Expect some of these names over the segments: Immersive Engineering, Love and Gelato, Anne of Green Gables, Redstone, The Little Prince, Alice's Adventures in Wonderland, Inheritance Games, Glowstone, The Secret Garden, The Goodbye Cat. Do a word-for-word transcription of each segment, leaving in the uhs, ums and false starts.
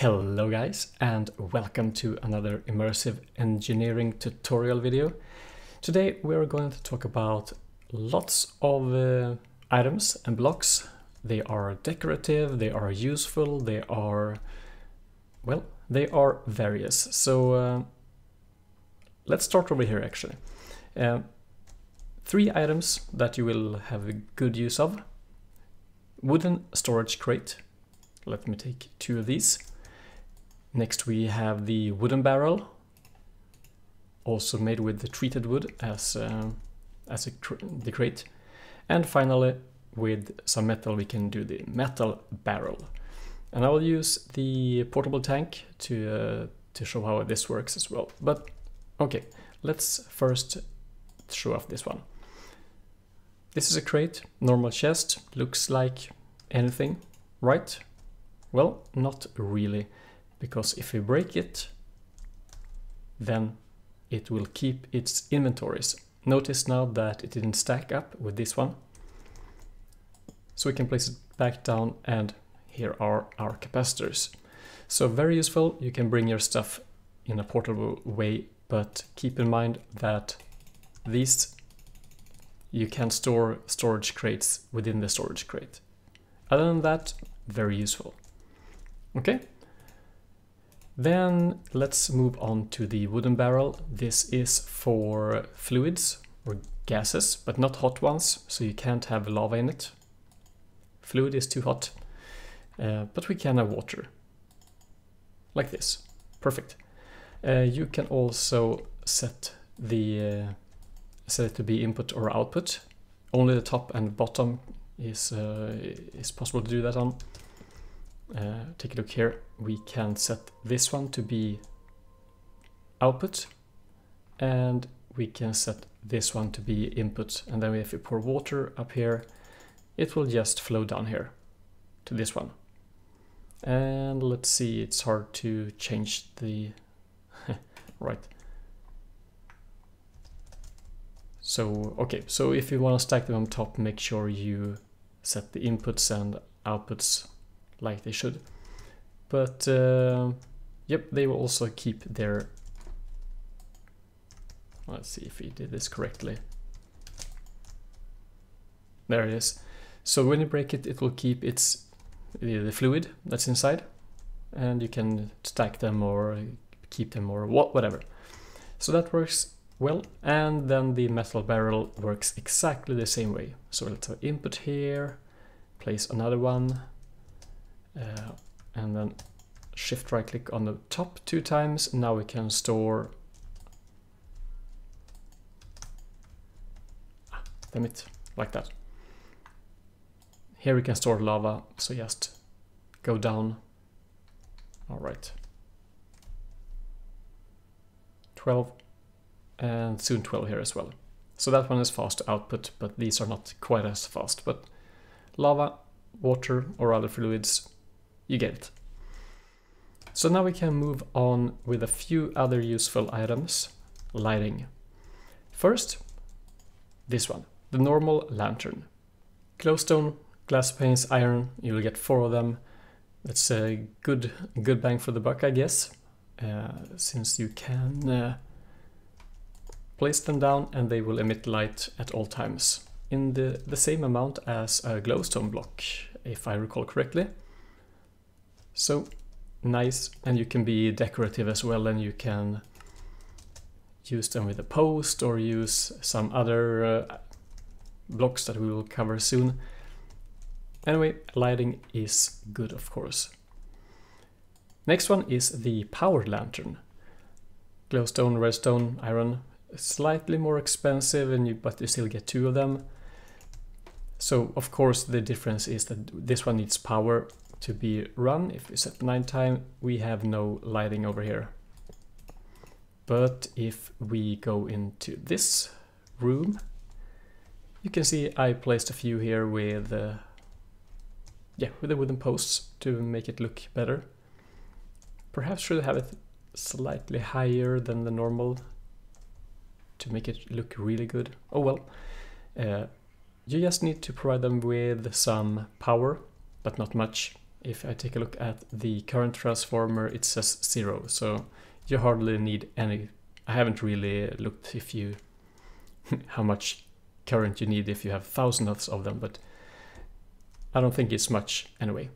Hello guys, and welcome to another Immersive Engineering tutorial video. Today we're going to talk about lots of uh, items and blocks. They are decorative, they are useful, they are, well, they are various. So uh, let's start over here actually. Uh, three items that you will have a good use of. Wooden storage crate. Let me take two of these. Next we have the wooden barrel, also made with the treated wood as, uh, as a cr the crate. And finally, with some metal, we can do the metal barrel. And I will use the portable tank to, uh, to show how this works as well. But okay, let's first show off this one. This is a crate, normal chest, looks like anything, right? Well, not really. Because if we break it, then it will keep its inventories. Notice now that it didn't stack up with this one. So we can place it back down, and here are our capacitors. So very useful, you can bring your stuff in a portable way, but keep in mind that these, you can store storage crates within the storage crate. Other than that, very useful. Okay. Then let's move on to the wooden barrel. This is for fluids or gases, but not hot ones, so you can't have lava in it. Fluid is too hot, uh, but we can have water. Like this, perfect. Uh, you can also set the uh, set it to be input or output. Only the top and bottom is uh, is possible to do that on. Uh, take a look here, we can set this one to be output, and we can set this one to be input, and then if we pour water up here, it will just flow down here to this one. And let's see, it's hard to change the right. So okay, so if you want to stack them on top, make sure you set the inputs and outputs like they should, but uh, yep, they will also keep their, let's see if we did this correctly, there it is. So when you break it, it will keep its the fluid that's inside, and you can stack them or keep them or whatever. So that works well. And then the metal barrel works exactly the same way. So let's have input here, place another one, Uh, and then shift right click on the top two times. Now we can store, ah, damn it, like that. Here we can store lava, so just go down. All right, twelve, and soon twelve here as well. So that one is fast output, but these are not quite as fast. But lava, water, or other fluids, you get it. So now we can move on with a few other useful items. Lighting. First, this one, the normal lantern. Glowstone, glass panes, iron, you'll get four of them. That's a good good bang for the buck, I guess, uh, since you can uh, place them down and they will emit light at all times, in the, the same amount as a glowstone block, if I recall correctly. So nice, and you can be decorative as well, and you can use them with a post or use some other uh, blocks that we will cover soon. Anyway, lighting is good, of course. Next one is the powered lantern. Glowstone, redstone, iron, slightly more expensive, and you, but you still get two of them. So of course the difference is that this one needs power to be run. If we set nine time, we have no lighting over here. But if we go into this room, you can see I placed a few here with uh, yeah, with the wooden posts to make it look better. Perhaps should have it slightly higher than the normal to make it look really good. Oh well, uh, you just need to provide them with some power, but not much, if I take a look at the current transformer, it says zero, so you hardly need any. I haven't really looked if you how much current you need if you have thousands of them, but I don't think it's much anyway.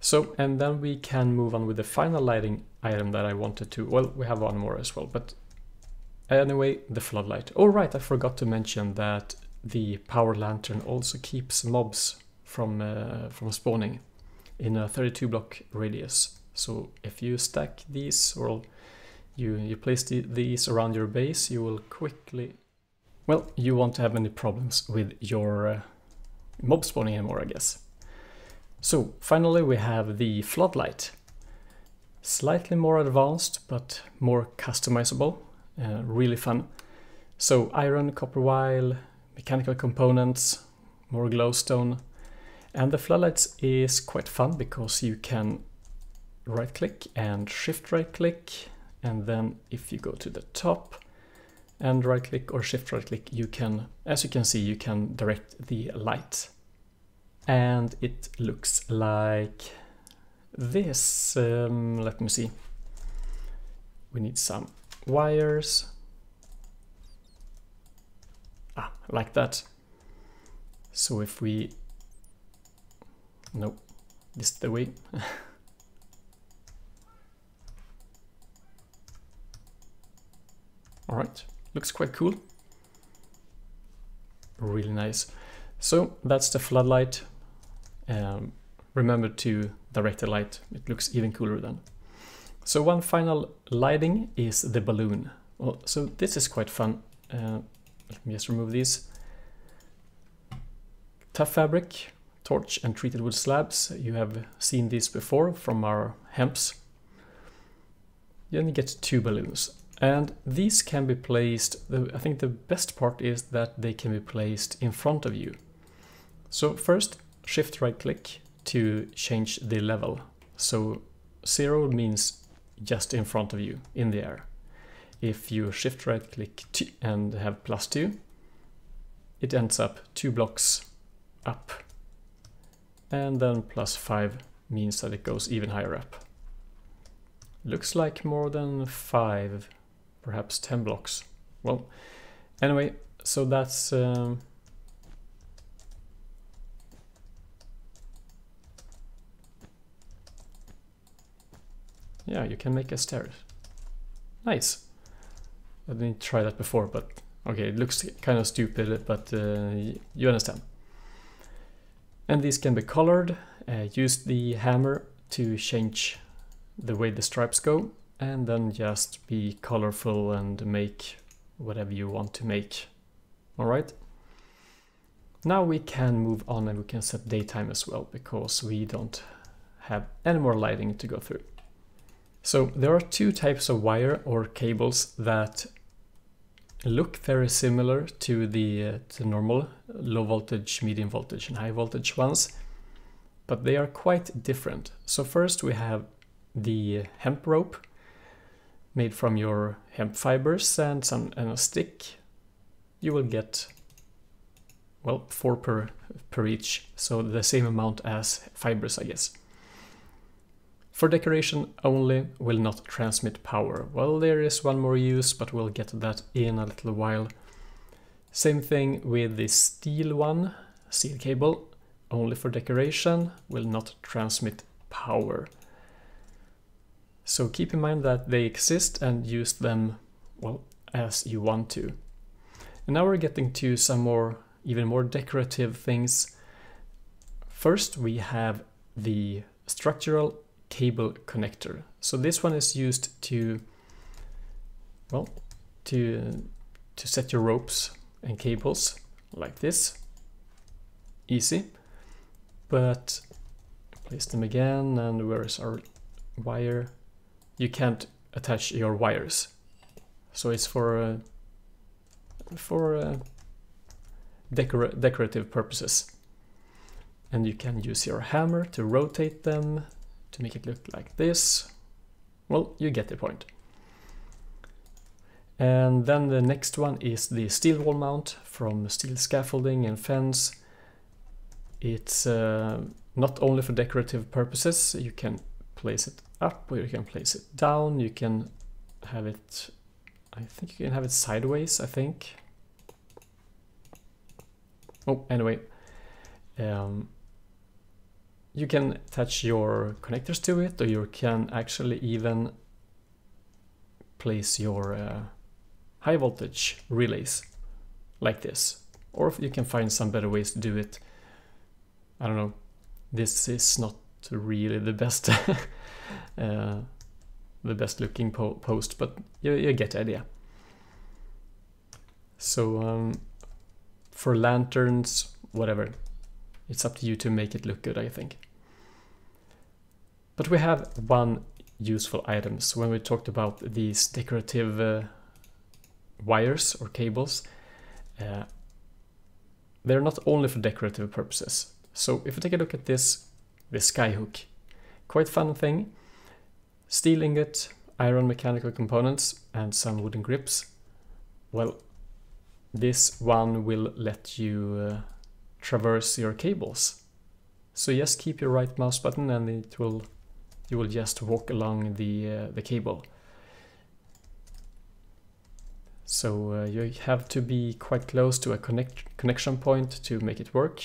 So, and then we can move on with the final lighting item that I wanted to, well, we have one more as well, but anyway, the floodlight. Oh right, I forgot to mention that the power lantern also keeps mobs from, uh, from spawning in a thirty-two block radius. So if you stack these, or you, you place the, these around your base, you will quickly... Well, you won't have any problems with your uh, mob spawning anymore, I guess. So finally we have the floodlight. Slightly more advanced, but more customizable. Uh, really fun. So iron, copper wire, mechanical components, more glowstone. And the floodlights is quite fun because you can right click and shift right click, and then if you go to the top and right click or shift right click, you can, as you can see, you can direct the light. And it looks like this. Um, let me see. We need some wires. Ah, like that. So if we... No, this is the way. All right, looks quite cool. Really nice. So that's the floodlight. Um, remember to direct the light. It looks even cooler then. So one final lighting is the balloon. Well, so this is quite fun. Uh, let me just remove these. Tough fabric, torch and treated wood slabs. You have seen these before from our hemps. You only get two balloons. And these can be placed, the, I think the best part is that they can be placed in front of you. So first, shift right click to change the level. So zero means just in front of you, in the air. If you shift right click and have plus two, it ends up two blocks up. And then plus five means that it goes even higher up. Looks like more than five. Perhaps ten blocks. Well, anyway, so that's um, yeah, you can make a stairs. Nice. I didn't try that before, but okay, it looks kind of stupid, but uh, you understand. And these can be colored. Uh, use the hammer to change the way the stripes go, and then just be colorful and make whatever you want to make. All right. Now we can move on and we can set daytime as well, because we don't have any more lighting to go through. So there are two types of wire or cables that look very similar to the, uh, the normal low voltage, medium voltage and high voltage ones, but they are quite different. So first we have the hemp rope made from your hemp fibers and some and a stick. You will get, well, four per per each, so the same amount as fibers, I guess. For decoration only, will not transmit power. Well, there is one more use, but we'll get that in a little while. Same thing with the steel one, steel cable, only for decoration, will not transmit power. So keep in mind that they exist and use them, well, as you want to. And now we're getting to some more, even more decorative things. First, we have the structural cable connector. So this one is used to, well, to, to set your ropes and cables like this. Easy. But place them again, and where is our wire? You can't attach your wires, so it's for uh, for uh, decor decorative purposes. And you can use your hammer to rotate them to make it look like this. Well, you get the point. And then the next one is the steel wall mount from steel scaffolding and fence. It's uh, not only for decorative purposes. You can place it up or you can place it down. You can have it, I think you can have it sideways, I think. Oh, anyway, um, you can attach your connectors to it, or you can actually even place your uh, high voltage relays like this. Or if you can find some better ways to do it. I don't know, this is not really the best uh, the best looking po post, but you, you get the idea. So um, for lanterns, whatever, it's up to you to make it look good, I think. But we have one useful item. So when we talked about these decorative uh, wires or cables, uh, they're not only for decorative purposes. So if we take a look at this, the skyhook, quite fun thing. Steel ingot, iron mechanical components, and some wooden grips. Well, this one will let you uh, traverse your cables. So just keep your right mouse button, and it will you will just walk along the uh, the cable. So uh, you have to be quite close to a connect connection point to make it work.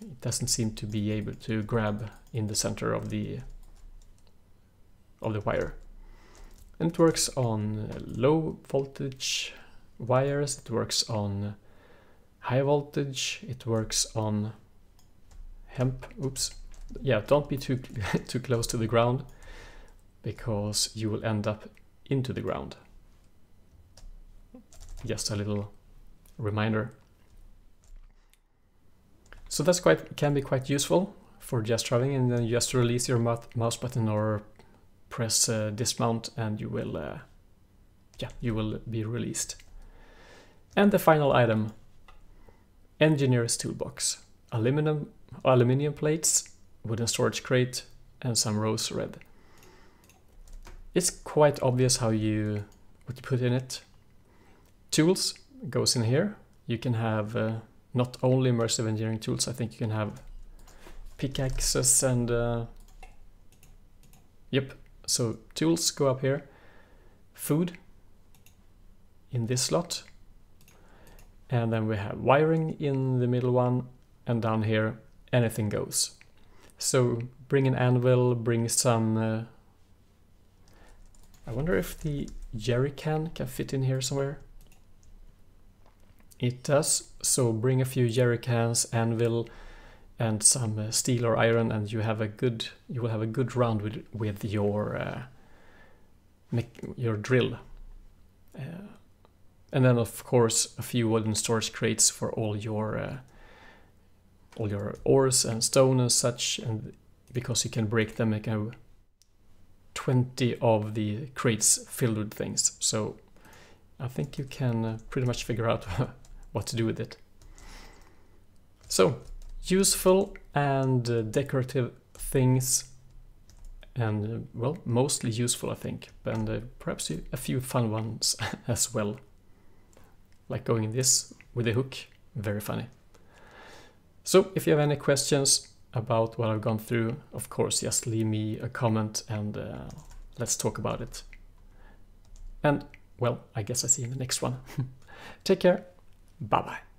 It doesn't seem to be able to grab in the center of the of the wire. And it works on low voltage wires, it works on high voltage, it works on hemp. Oops. Yeah, don't be too too close to the ground, because you will end up into the ground. Just a little reminder. So that's quite can be quite useful for just traveling, and then you just release your mouse button or press uh, dismount, and you will uh, yeah you will be released. And the final item, engineer's toolbox, aluminum aluminum plates, wooden storage crate, and some rose red. It's quite obvious how you what you put in it. Tools goes in here. You can have uh, not only immersive engineering tools. I think you can have pickaxes and uh, yep. So tools go up here. Food in this slot, and then we have wiring in the middle one, and down here anything goes. So bring an anvil, bring some. Uh, I wonder if the jerry can can fit in here somewhere. It does, so bring a few jerry cans, anvil, and some uh, steel or iron, and you have a good. You will have a good round with with your uh, your drill, uh, and then of course a few wooden storage crates for all your uh, all your ores and stone and such, and because you can break them, you can have twenty of the crates filled with things. So I think you can pretty much figure out what to do with it. So, useful and uh, decorative things, and uh, well, mostly useful I think, and uh, perhaps a few fun ones as well. Like going this with a hook, very funny. So, if you have any questions about what I've gone through, of course, just leave me a comment, and uh, let's talk about it. And well, I guess I see you in the next one. Take care. Bye-bye.